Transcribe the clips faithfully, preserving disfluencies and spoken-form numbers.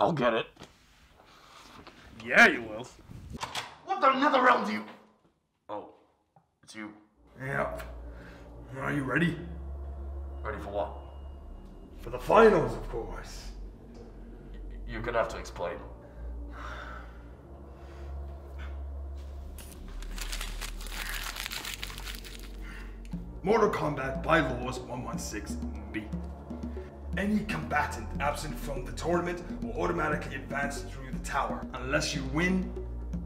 I'll get it. Yeah, you will. What the nether realm do you... Oh, it's you. Yep. Are you ready? Ready for what? For the finals, of course. Y you're gonna have to explain. Mortal Kombat by laws one sixteen B. Any combatant absent from the tournament will automatically advance through the tower unless you win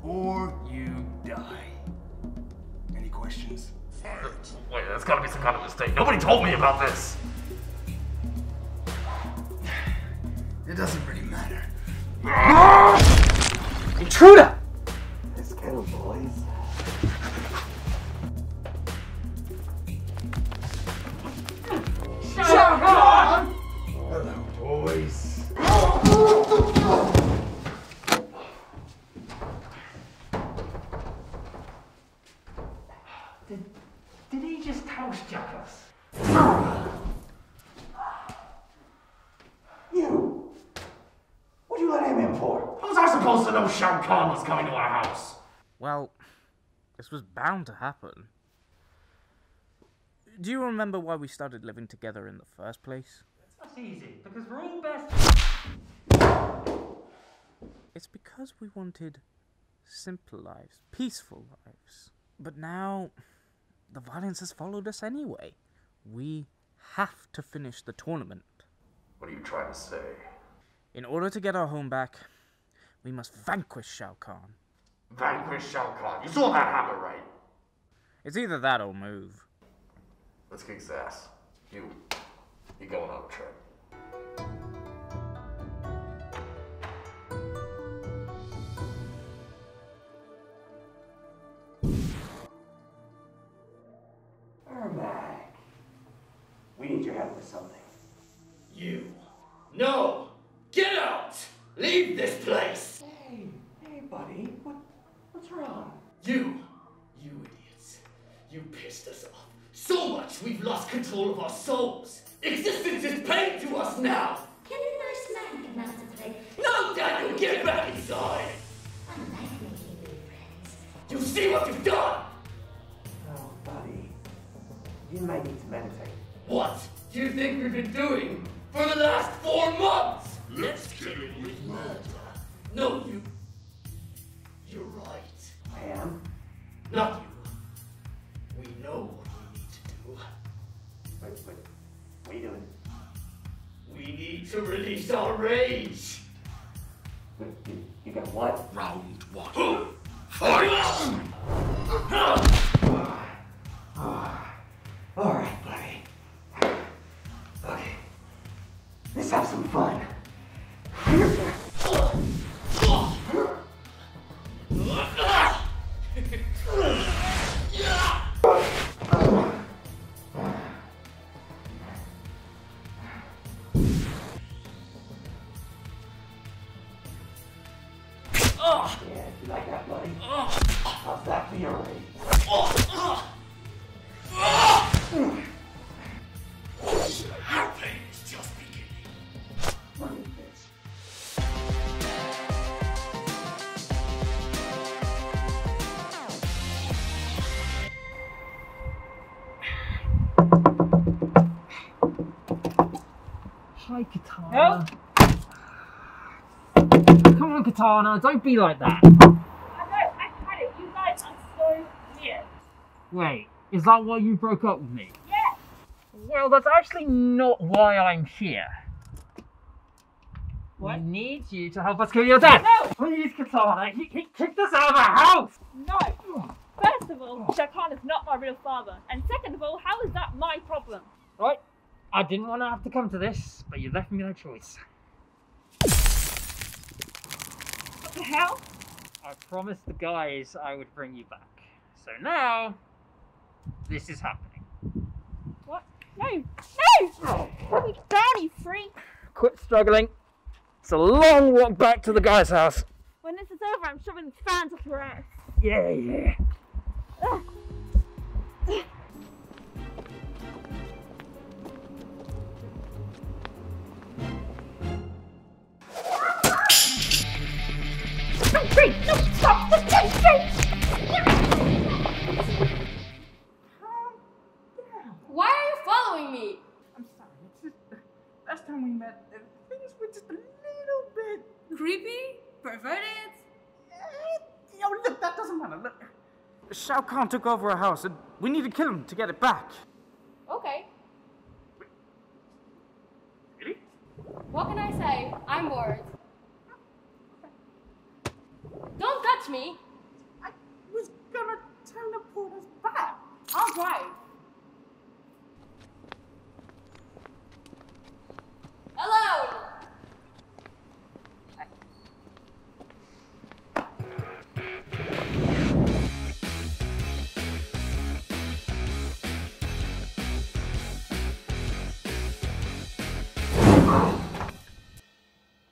or you die. Any questions? Wait, that's gotta be some kind of mistake. Nobody told me about this! It doesn't really matter. Intruder! Let's go, boys. Shao Kahn! Hello, boys. Did, did he just house jack us? You! What do you let him in for? How was I supposed to know Shao Kahn was coming to our house? Well, this was bound to happen. Do you remember why we started living together in the first place? That's easy, because we're all best. It's because we wanted simple lives, peaceful lives. But now, the violence has followed us anyway. We have to finish the tournament. What are you trying to say? In order to get our home back, we must vanquish Shao Kahn. Vanquish Shao Kahn? You saw that hammer, right? It's either that or move. Let's kick his ass. You, you're going on a trip. Ermac, we need your help with something. You, no, get out! Leave this place! Hey, hey, buddy, what, what's wrong? You, you idiots, you pissed us off. So much we've lost control of our souls! Existence is pain to us now! Can a nice man come out to play? No, Daniel, get back inside! I like making new friends. You see what you've done! Oh, buddy. You might need to meditate. What do you think we've been doing for the last four months? Let's get it with murder. No, you... You're right. I am? Not you. We know. Wait, wait, what are you doing? We need to release our rage! Wait, you, you got what? Round one. Fight! Alright, buddy. Okay. Let's have some fun. Hi, Kitana. Help. Come on, Kitana, don't be like that. I know, I had it. You guys are so weird. Wait, is that why you broke up with me? Yes. Well, that's actually not why I'm here. What? I need you to help us kill your dad. No! Please, Kitana, he, he kicked us out of our house. No. First of all, Shao Kahn is not my real father. And second of all, how is that my problem? Right? I didn't want to have to come to this, but you left me no choice. What the hell? I promised the guys I would bring you back. So now, this is happening. What? No! No! Oh. Down, you freak! Quit struggling. It's a long walk back to the guy's house. When this is over, I'm shoving the fans off your ass. Yeah, yeah. Ugh. time we met, things were just a little bit... creepy? Perverted? You know, look, that doesn't matter. Look, Shao Kahn took over our house, and we need to kill him to get it back. Okay. Really? What can I say? I'm bored. Don't touch me! I was gonna teleport us back. I'll drive. Alone!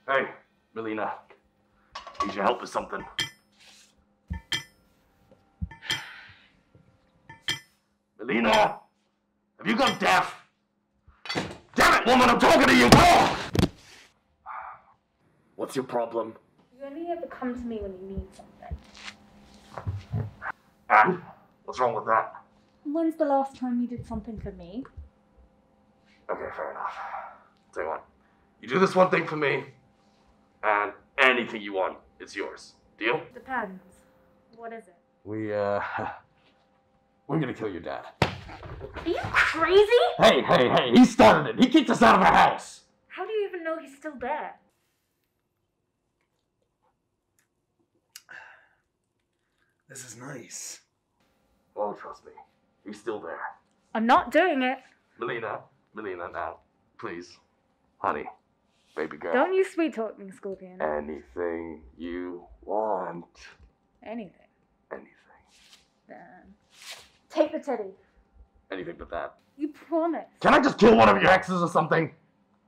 Hey, Mileena. Need your help with something. Mileena! Have you gone deaf? Damn it, woman, I'm talking to you! Talk! What's your problem? You only ever come to me when you need something. And? What's wrong with that? When's the last time you did something for me? Okay, fair enough. Tell you what, you do this one thing for me, and anything you want, it's yours. Deal? Depends. What is it? We, uh... we're gonna kill your dad. Are you crazy? Hey, hey, hey, he started it. He kicked us out of our house. How do you even know he's still there? This is nice. Oh, trust me. He's still there. I'm not doing it. Mileena, Mileena, now, please. Honey, baby girl. Don't you sweet talk me, Scorpion. Anything you want. Anything. Anything. Then take the teddy. Anything but that. You promise. Can I just kill one of your exes or something?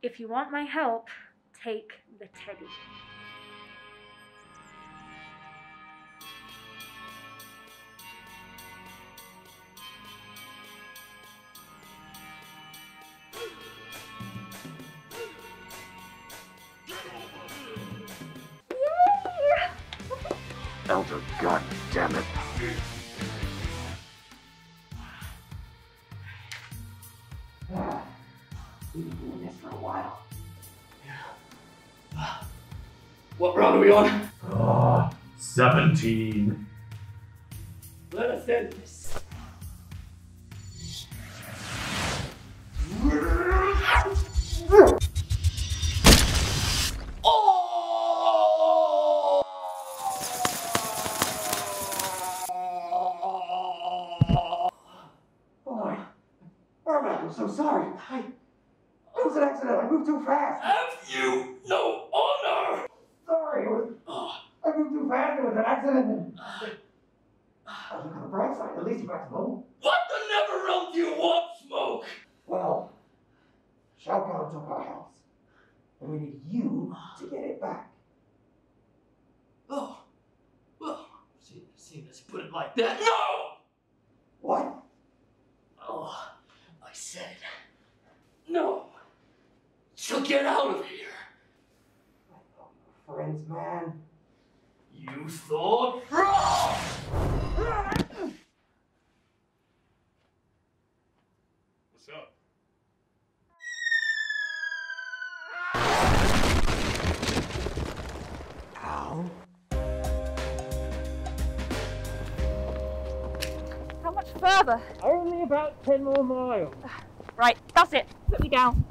If you want my help, take the teddy. Yay! Elder, god damn it. We've been doing this for a while. Yeah. What round are we on? Uh, seventeen. Let us end this. Oh! Boy, Ermac, I'm so sorry. I... It was an accident. I moved too fast. Have you no honor? Sorry, it was, I moved too fast. It was an accident. I look on the bright side. At least you're back home. What the never realm do you want, Smoke? Well, Shao Kahn took our house, and we need you to get it back. Oh, well, see, see, let's put it like that. No. What? Oh, I said no. So get out of here! I thought we were friends, man. You thought? What's up? Ow. How much further? Only about ten more miles. Right, that's it. Put me down.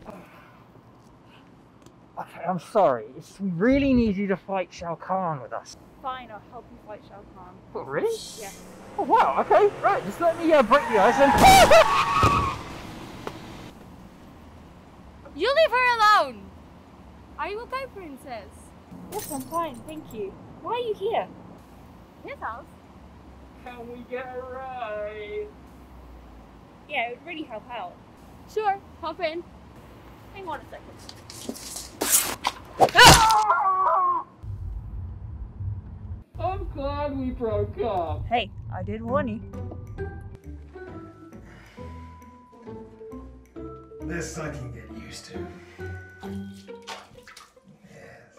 Okay, I'm sorry. It's, we really need you to fight Shao Kahn with us. Fine, I'll help you fight Shao Kahn. Oh, really? Yeah. Oh, wow, okay, right. Just let me uh, break the ice and... You leave her alone! Are you okay, princess? Yes, I'm fine, thank you. Why are you here? His house. Can we get a ride? Yeah, it would really help out. Sure, hop in. Hang on a second. Ah! I'm glad we broke up. Hey, I did warn you. This I can get used to. Yes.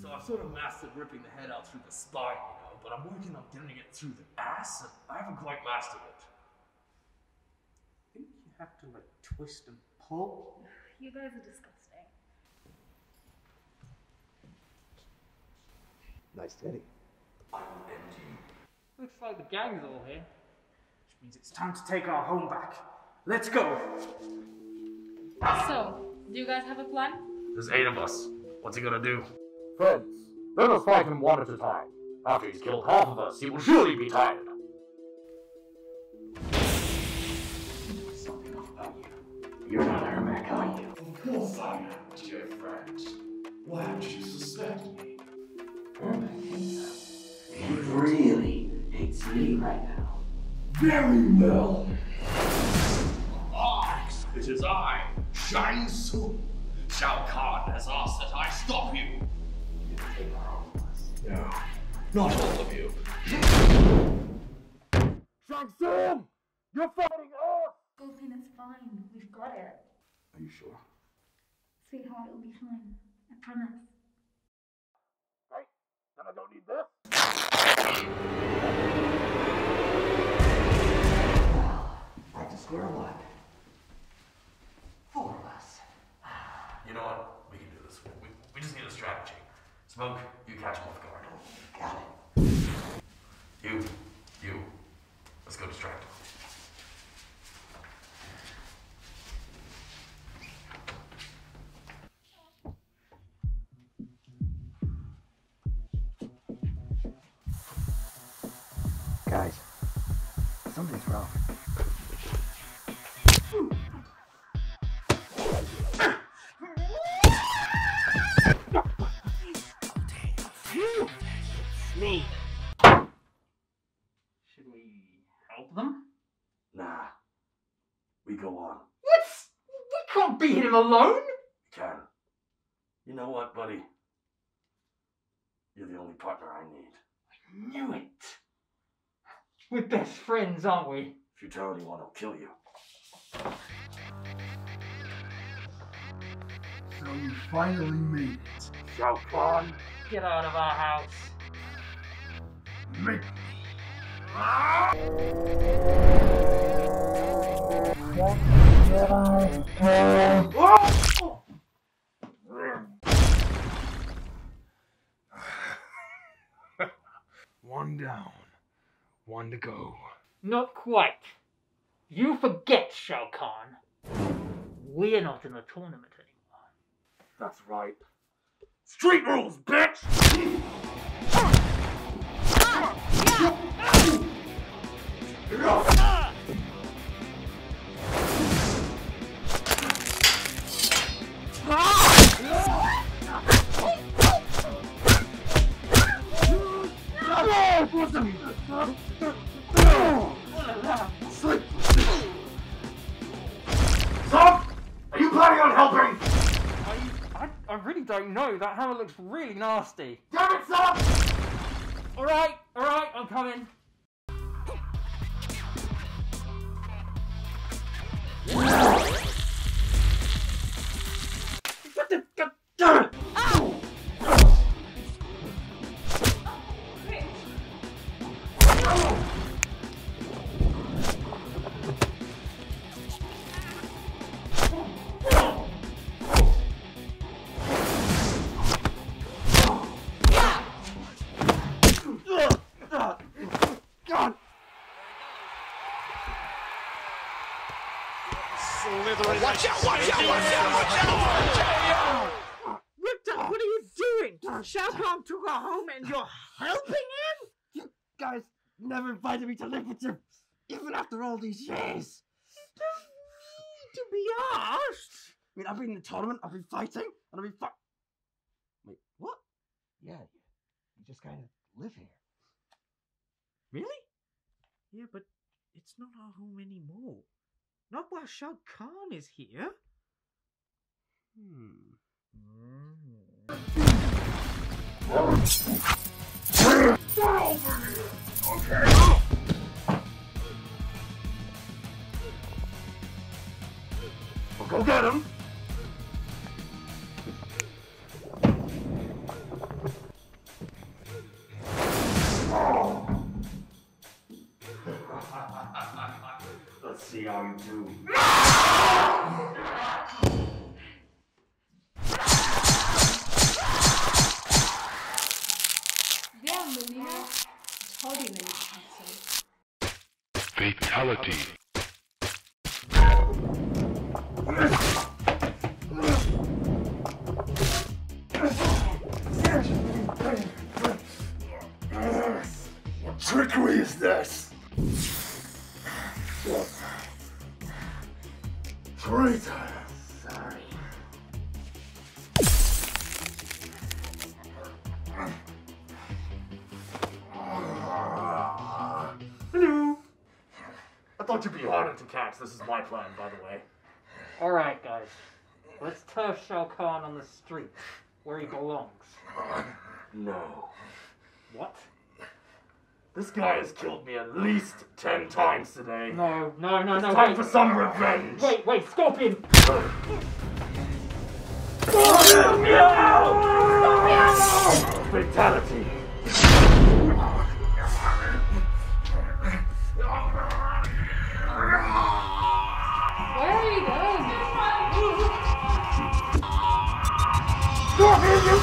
So I've sort of mastered ripping the head out through the spine, you know, but I'm working on getting it through the ass, and I haven't quite mastered it. I think you have to like twist and pull. You guys are disgusting. Nice teddy. Looks like the gang's all here. Which means it's time to take our home back. Let's go! So, do you guys have a plan? There's eight of us. What's he gonna do? Friends, let us fight him one at a time. After he's killed half of us, he will surely be tired. Something off about you. You're not Ermac, are you? Of course I am, dear friend. Why would you suspect me? Ermac hates us. He really hates me right now. Very well. I, it is I, Shang Tsung. Shao Kahn has asked that I stop you. No, not all of you. Shang Tsung! You're fighting us! Scorpion, it's fine. We've got it. Are you sure? Sweetheart, it'll be fine. I promise. Right? Then I don't need this. Well, back to square one. Four of us. You know what? We can do this. We, we just need a strategy. Smoke, you catch him off guard. Got it. You, you, let's go distract him. Guys, something's wrong. Me. Should we help them? Nah. We go on. What? We can't beat him alone! We can. You know what, buddy? You're the only partner I need. I knew it! We're best friends, aren't we? If you tell anyone, I'll kill you. So you finally made it. Shao Kahn, get out of our house. Make me. Ah! Oh! One down, one to go. Not quite. You forget, Shao Kahn. We're not in the tournament anymore. That's right. Street rules, bitch! Stop! Are you planning on helping? I, I, I really don't know. That hammer looks really nasty. Damn it, Stop! All right, all right, I'm coming. Watch out! Watch out! Watch out! Watch out! Watch out! What, what are you doing? Shao Kahn took her home and you're helping him? You guys never invited me to live with you, even after all these years. You don't need to be asked. I mean, I've been in the tournament, I've been fighting, and I've been fight. Wait, what? Yeah, you just kind of live here. Really? Yeah, but it's not our home anymore. Not while Shao Kahn is here. Hmm. Get over here! Okay. Oh. Well, go get him. See how you do. Fatality. What trickery is this? Traitor. To be harder to catch. This is my plan, by the way. All right, guys. Let's turf Shao Kahn on the street, where he belongs. No. What? This guy has killed me at least ten times today. No, no, no, it's no. Time wait. for some revenge. Wait, wait, Scorpion. Scorpion, no! Scorpion! Fatality. Scorpion, you idiot!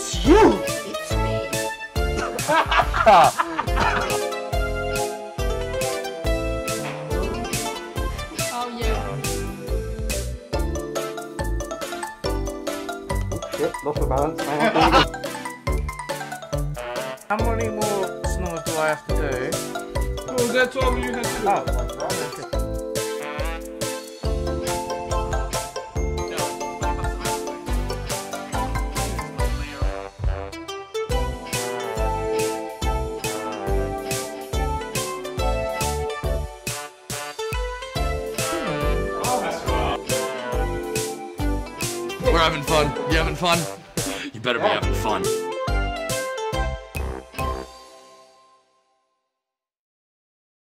It's you! It's me! Lost the balance. How many more snores do I have to do? Oh, that's all you have to do. Oh, my God. We're having fun. You having fun? You better be having fun.